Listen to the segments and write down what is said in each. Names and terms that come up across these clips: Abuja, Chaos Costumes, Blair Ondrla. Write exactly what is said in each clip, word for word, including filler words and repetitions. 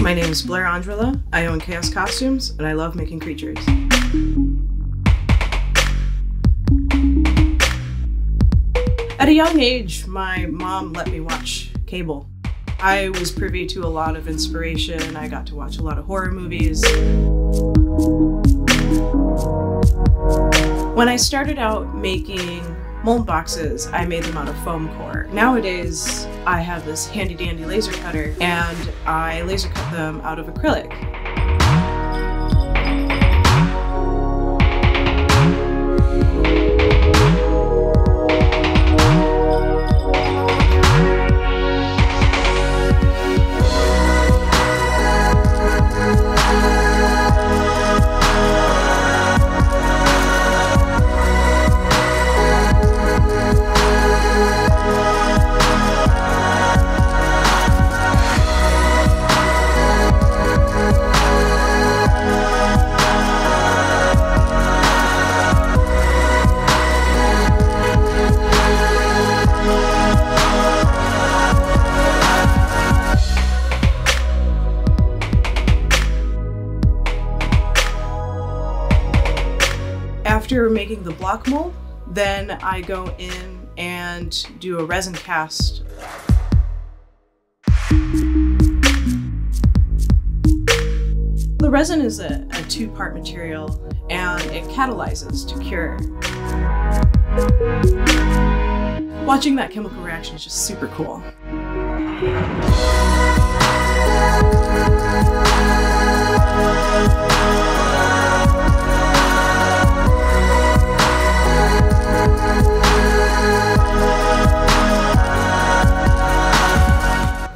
My name is Blair Ondrla. I own Chaos Costumes, and I love making creatures. At a young age, my mom let me watch cable. I was privy to a lot of inspiration. I got to watch a lot of horror movies. When I started out making mold boxes, I made them out of foam core. Nowadays, I have this handy dandy laser cutter and I laser cut them out of acrylic. After making the block mold, then I go in and do a resin cast. The resin is a, a two-part material and it catalyzes to cure. Watching that chemical reaction is just super cool.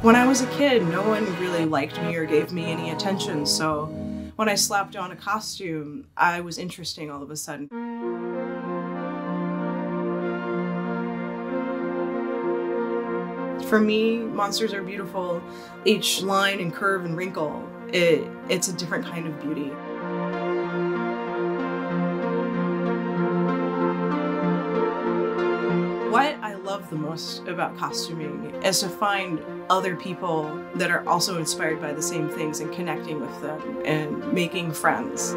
When I was a kid, no one really liked me or gave me any attention, so when I slapped on a costume, I was interesting all of a sudden. For me, monsters are beautiful. Each line and curve and wrinkle, it, it's a different kind of beauty. What I love the most about costuming is to find other people that are also inspired by the same things and connecting with them and making friends.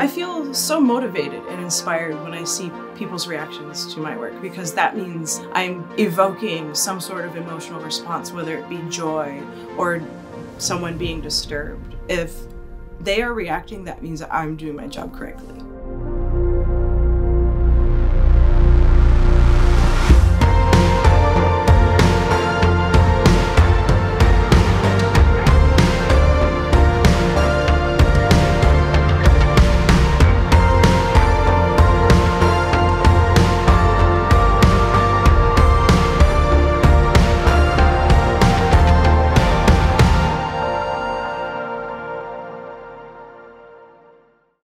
I feel so motivated and inspired when I see people's reactions to my work, because that means I'm evoking some sort of emotional response, whether it be joy or someone being disturbed. If they are reacting, that means that I'm doing my job correctly.